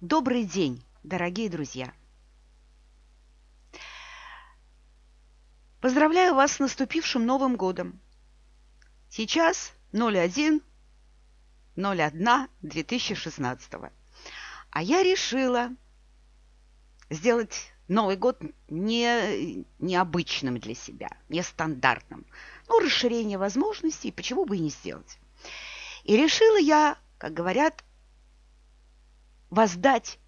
Добрый день, дорогие друзья! Поздравляю вас с наступившим Новым годом! Сейчас 01.01.2016. А я решила сделать Новый год необычным для себя, нестандартным. Расширение возможностей, почему бы и не сделать. И решила я, как говорят, воздать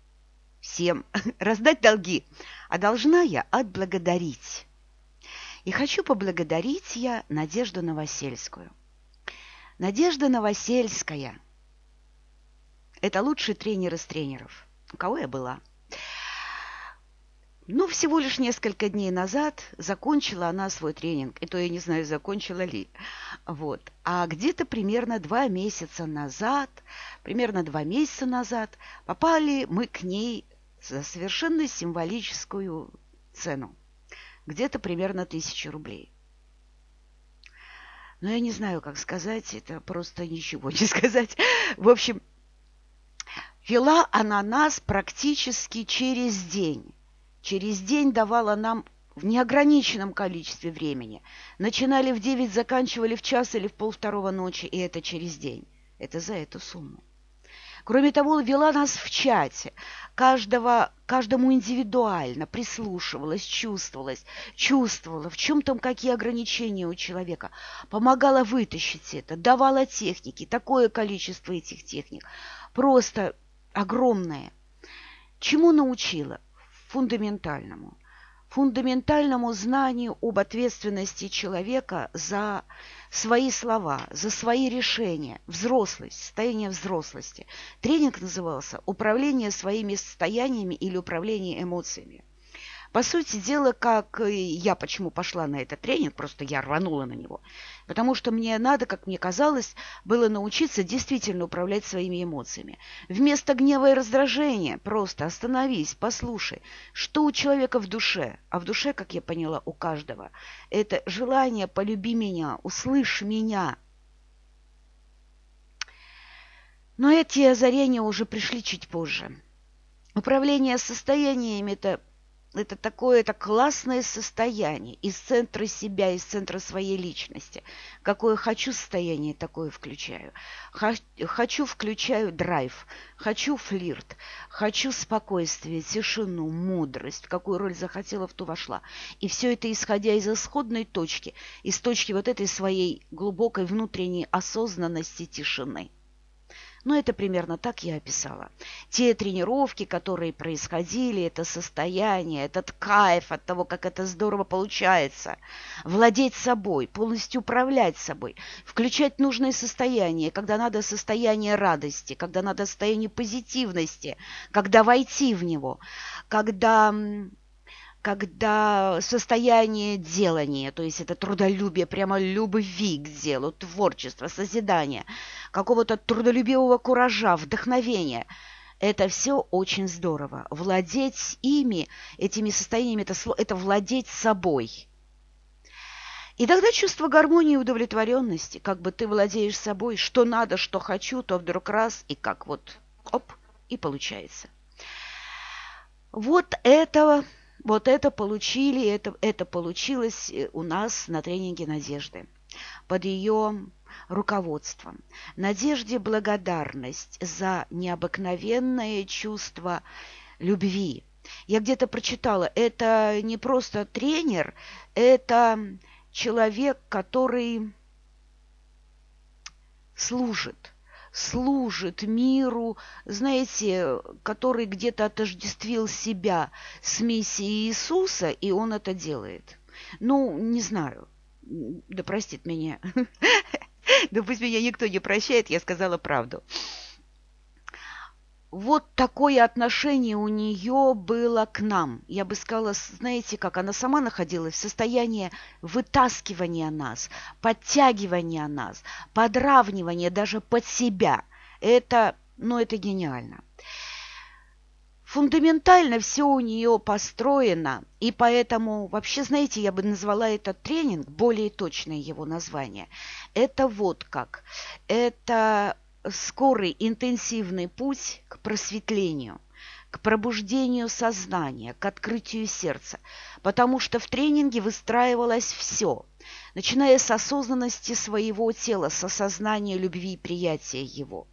всем, раздать долги, а должна я отблагодарить. И хочу поблагодарить я Надежду Новосельскую. Надежда Новосельская – это лучший тренер из тренеров, у кого я была. Но всего лишь несколько дней назад закончила она свой тренинг, и то я не знаю, закончила ли. А где-то примерно 2 месяца назад попали мы к ней за совершенно символическую цену. Где-то примерно 1000 рублей. Но я не знаю, как сказать, это просто ничего не сказать. В общем, вела она нас практически через день. Через день давала нам в неограниченном количестве времени. Начинали в 9, заканчивали в 1 или в 1:30 ночи, и это через день. Это за эту сумму. Кроме того, вела нас в чате. Каждому индивидуально прислушивалась, чувствовала, в чем там какие ограничения у человека. Помогала вытащить это, давала техники. Такое количество этих техник. Просто огромное. Чему научила? Фундаментальному знанию об ответственности человека за свои слова, за свои решения, взрослость, состояние взрослости. Тренинг назывался «Управление своими состояниями или управление эмоциями». По сути дела, как я почему пошла на этот тренинг, просто я рванула на него, потому что мне надо, как мне казалось, было научиться действительно управлять своими эмоциями. Вместо гнева и раздражения просто остановись, послушай, что у человека в душе, а в душе, как я поняла, у каждого, это желание «полюби меня», «услышь меня». Но эти озарения уже пришли чуть позже. Управление состояниями – это такое, это классное состояние из центра себя, из центра своей личности. Какое хочу состояние, такое включаю. Хочу, включаю драйв, хочу флирт, хочу спокойствие, тишину, мудрость. В какую роль захотела, в ту вошла. И все это исходя из исходной точки, из точки вот этой своей глубокой внутренней осознанности тишины. Но это примерно так я описала. Те тренировки, которые происходили, это состояние, этот кайф от того, как это здорово получается. Владеть собой, полностью управлять собой, включать нужное состояние, когда надо состояние радости, когда надо состояние позитивности, когда войти в него, когда состояние делания, то есть это трудолюбие, прямо любви к делу, творчество, созидание, какого-то трудолюбивого куража, вдохновения. Это все очень здорово. Владеть ими, этими состояниями, это владеть собой. И тогда чувство гармонии и удовлетворенности, как бы ты владеешь собой, что надо, что хочу, то вдруг раз, и как вот, оп, и получается. Это получилось у нас на тренинге Надежды под ее руководством. Надежде благодарность за необыкновенное чувство любви. Я где-то прочитала, это не просто тренер, это человек, который служит миру, знаете, который где-то отождествил себя с миссией Иисуса, и он это делает. Не знаю, да простит меня, да пусть меня никто не прощает, я сказала правду. Вот такое отношение у нее было к нам. Я бы сказала, знаете, как она сама находилась в состоянии вытаскивания нас, подтягивания нас, подравнивания даже под себя. Это гениально. Фундаментально все у нее построено, и поэтому, вообще, знаете, я бы назвала этот тренинг, более точное его название. Это вот как. Это скорый, интенсивный путь к просветлению. к пробуждению сознания, к открытию сердца, потому что в тренинге выстраивалось все, начиная с осознанности своего тела, с осознания любви и приятия его.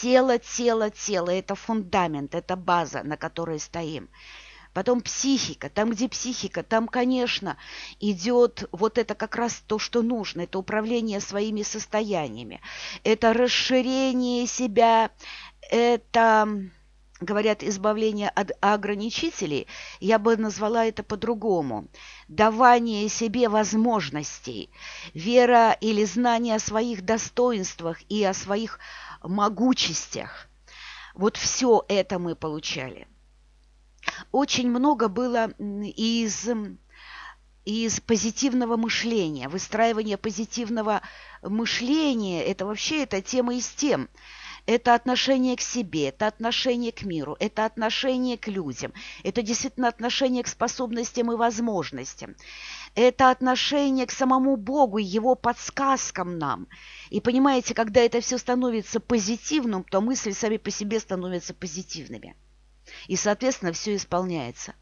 Тело, тело, тело – это фундамент, это база, на которой стоим. Потом психика. Там, где психика, там, конечно, идет вот это как раз то, что нужно. Это управление своими состояниями. Это расширение себя. Это, говорят, избавление от ограничителей. Я бы назвала это по-другому. Давание себе возможностей. Вера или знание о своих достоинствах и о своих могучестях. Вот все это мы получали. Очень много было из позитивного мышления, выстраивания позитивного мышления. Это вообще эта тема из тем. Это отношение к себе, это отношение к миру, это отношение к людям, это действительно отношение к способностям и возможностям, это отношение к самому Богу и его подсказкам нам. И понимаете, когда это все становится позитивным, то мысли сами по себе становятся позитивными. И, соответственно, все исполняется.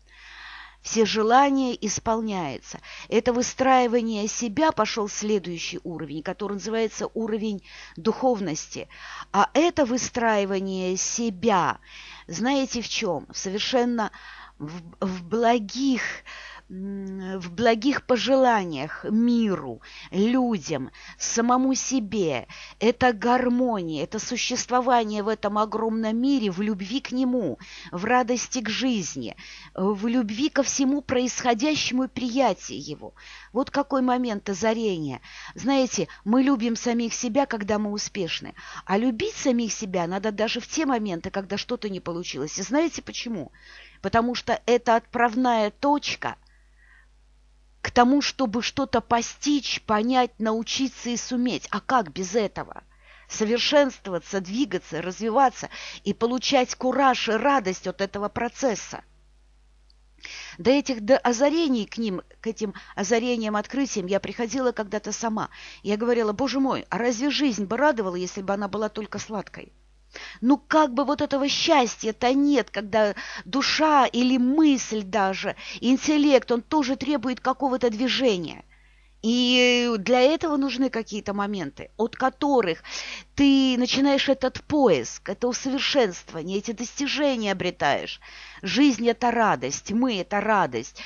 Все желания исполняются. Это выстраивание себя пошел следующий уровень, который называется уровень духовности. А это выстраивание себя, знаете в чем? Совершенно в благих пожеланиях миру, людям, самому себе. Это гармония, это существование в этом огромном мире, в любви к нему, в радости к жизни, в любви ко всему происходящему и приятии его. Вот какой момент озарения. Знаете, мы любим самих себя, когда мы успешны, а любить самих себя надо даже в те моменты, когда что-то не получилось. И знаете почему? Потому что это отправная точка к тому, чтобы что-то постичь, понять, научиться и суметь. А как без этого? Совершенствоваться, двигаться, развиваться и получать кураж и радость от этого процесса. К этим озарениям, открытиям я приходила когда-то сама. Я говорила: Боже мой, а разве жизнь бы радовала, если бы она была только сладкой? Ну, как бы вот этого счастья-то нет, когда душа или мысль даже, интеллект, он тоже требует какого-то движения. И для этого нужны какие-то моменты, от которых ты начинаешь этот поиск, это усовершенствование, эти достижения обретаешь. Жизнь – это радость, мы – это радость.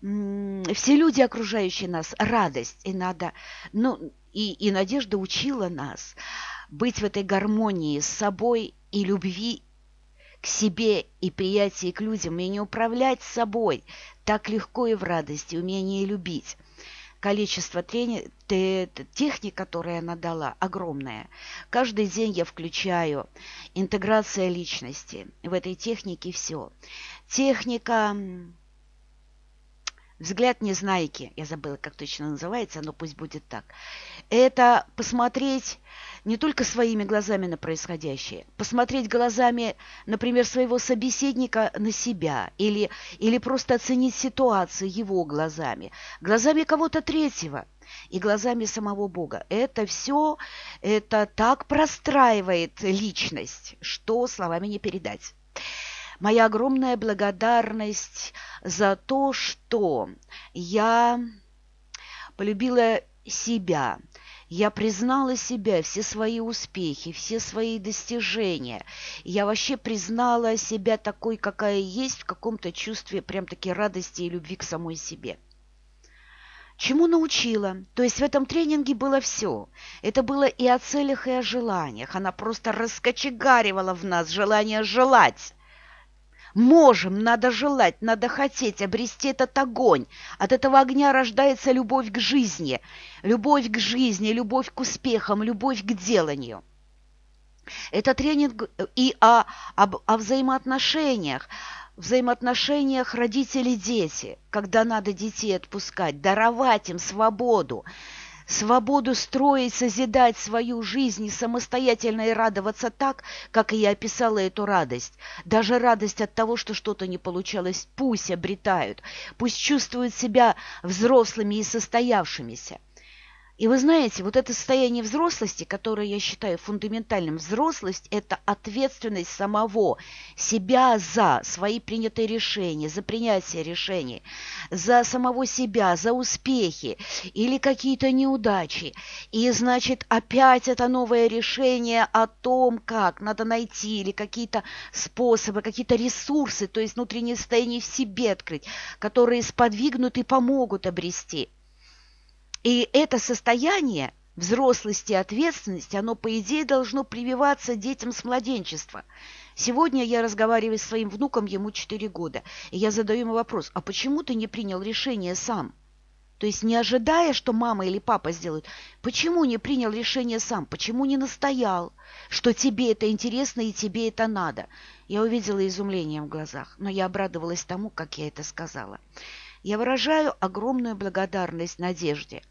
Все люди, окружающие нас, радость. И надо, и Надежда учила нас быть в этой гармонии с собой и любви к себе и приятии к людям, и не управлять собой так легко и в радости, умение любить. Количество техник, которые она дала, огромное. Каждый день я включаю интеграция личности. В этой технике все. Техника «Взгляд незнайки», я забыла, как точно называется, но пусть будет так. Это посмотреть не только своими глазами на происходящее, посмотреть глазами, например, своего собеседника на себя, или просто оценить ситуацию его глазами, глазами кого-то третьего и глазами самого Бога. Это все, это так простраивает личность, что словами не передать. Моя огромная благодарность за то, что я полюбила себя, я признала себя, все свои успехи, все свои достижения. Я вообще признала себя такой, какая есть, в каком-то чувстве прям-таки радости и любви к самой себе. Чему научила? То есть в этом тренинге было все. Это было и о целях, и о желаниях. Она просто раскочегаривала в нас желание желать. Можем, надо желать, надо хотеть, обрести этот огонь. От этого огня рождается любовь к жизни. Любовь к жизни, любовь к успехам, любовь к деланию. Это тренинг и о взаимоотношениях. Взаимоотношениях родители-дети. Когда надо детей отпускать, даровать им свободу. Свободу строить, созидать свою жизнь и самостоятельно и радоваться так, как я описала эту радость. Даже радость от того, что что-то не получалось, пусть обретают, пусть чувствуют себя взрослыми и состоявшимися. И вы знаете, вот это состояние взрослости, которое я считаю фундаментальным, взрослость – это ответственность самого себя за свои принятые решения, за принятие решений, за самого себя, за успехи или какие-то неудачи. И, значит, опять это новое решение о том, как надо найти или какие-то способы, какие-то ресурсы, то есть внутреннее состояние в себе открыть, которые сподвигнут и помогут обрести. И это состояние взрослости и ответственности, оно, по идее, должно прививаться детям с младенчества. Сегодня я разговариваю с своим внуком, ему 4 года, и я задаю ему вопрос: а почему ты не принял решение сам? То есть не ожидая, что мама или папа сделают, почему не принял решение сам, почему не настоял, что тебе это интересно и тебе это надо? Я увидела изумление в глазах, но я обрадовалась тому, как я это сказала. Я выражаю огромную благодарность Надежде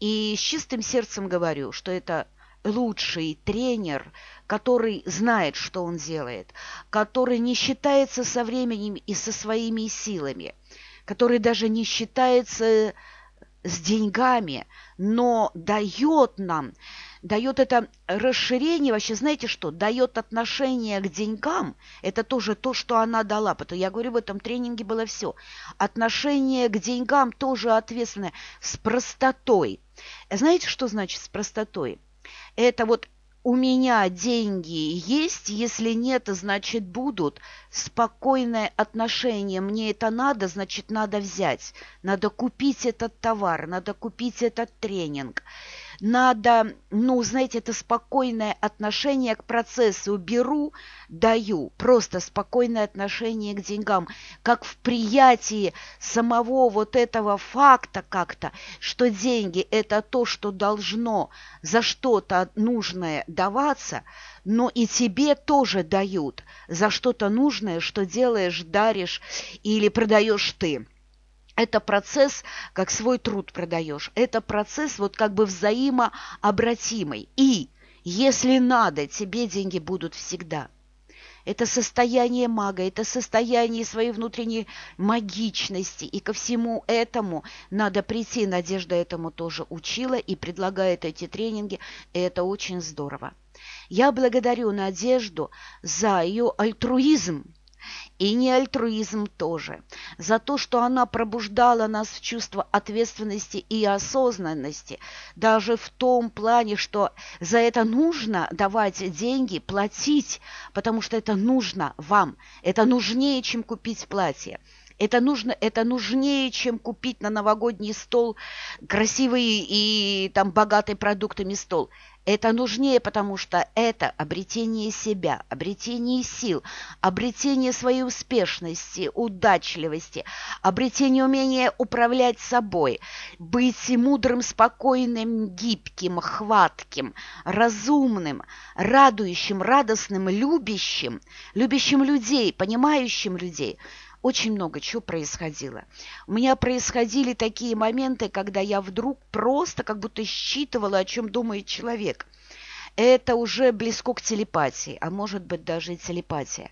и с чистым сердцем говорю, что это лучший тренер, который знает, что он делает, который не считается со временем и со своими силами, который даже не считается с деньгами, но дает нам, дает это расширение, вообще, знаете что, дает отношение к деньгам, это тоже то, что она дала, потому я говорю, в этом тренинге было все, отношение к деньгам тоже ответственное, с простотой. Знаете, что значит с простотой? Это вот у меня деньги есть, если нет, значит будут, спокойное отношение, мне это надо, значит надо взять, надо купить этот товар, надо купить этот тренинг. Надо, ну, знаете, это спокойное отношение к процессу. Беру, даю. Просто спокойное отношение к деньгам. Как в приятии самого вот этого факта как-то, что деньги – это то, что должно за что-то нужное даваться, но и тебе тоже дают за что-то нужное, что делаешь, даришь или продаешь ты. Это процесс, как свой труд продаешь. Это процесс вот как бы взаимообратимый. И если надо, тебе деньги будут всегда. Это состояние мага, это состояние своей внутренней магичности. И ко всему этому надо прийти. Надежда этому тоже учила и предлагает эти тренинги. И это очень здорово. Я благодарю Надежду за ее альтруизм. И не альтруизм тоже, за то, что она пробуждала нас в чувство ответственности и осознанности, даже в том плане, что за это нужно давать деньги, платить, потому что это нужно вам, это нужнее, чем купить платье. Это нужно, это нужнее, чем купить на новогодний стол красивый и там богатый продуктами стол. Это нужнее, потому что это обретение себя, обретение сил, обретение своей успешности, удачливости, обретение умения управлять собой, быть мудрым, спокойным, гибким, хватким, разумным, радующим, радостным, любящим, любящим людей, понимающим людей. Очень много чего происходило. У меня происходили такие моменты, когда я вдруг просто как будто считывала, о чем думает человек. Это уже близко к телепатии, а может быть даже и телепатия.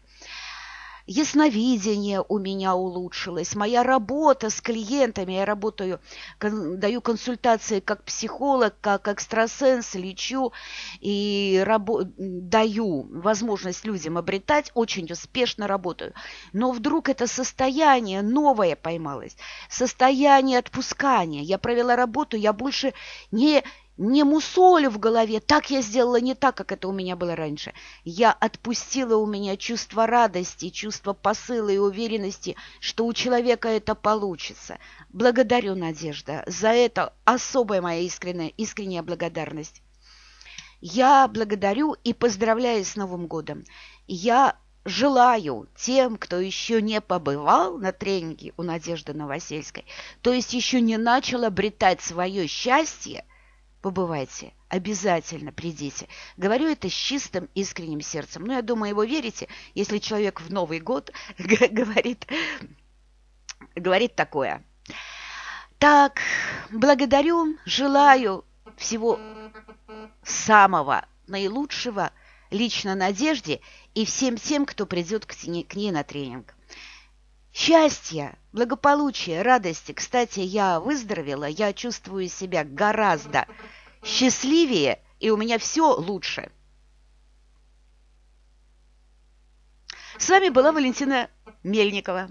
Ясновидение у меня улучшилось, моя работа с клиентами, я работаю, даю консультации как психолог, как экстрасенс, лечу и даю возможность людям обретать, очень успешно работаю. Но вдруг это состояние новое поймалось, состояние отпускания. Я провела работу, я больше не мусолю в голове, так я сделала не так, как это у меня было раньше. Я отпустила, у меня чувство радости, чувство посыла и уверенности, что у человека это получится. Благодарю, Надежда, за это особая моя искренняя благодарность. Я благодарю и поздравляю с Новым годом. Я желаю тем, кто еще не побывал на тренинге у Надежды Новосельской, то есть еще не начал обретать свое счастье, побывайте, обязательно придите. Говорю это с чистым, искренним сердцем. Но я думаю, вы верите, если человек в Новый год говорит такое. Так, благодарю, желаю всего самого наилучшего лично Надежде и всем тем, кто придет к ней на тренинг. счастья, благополучия, радости. Кстати, я выздоровела, я чувствую себя гораздо счастливее, и у меня все лучше. С вами была Валентина Мельникова.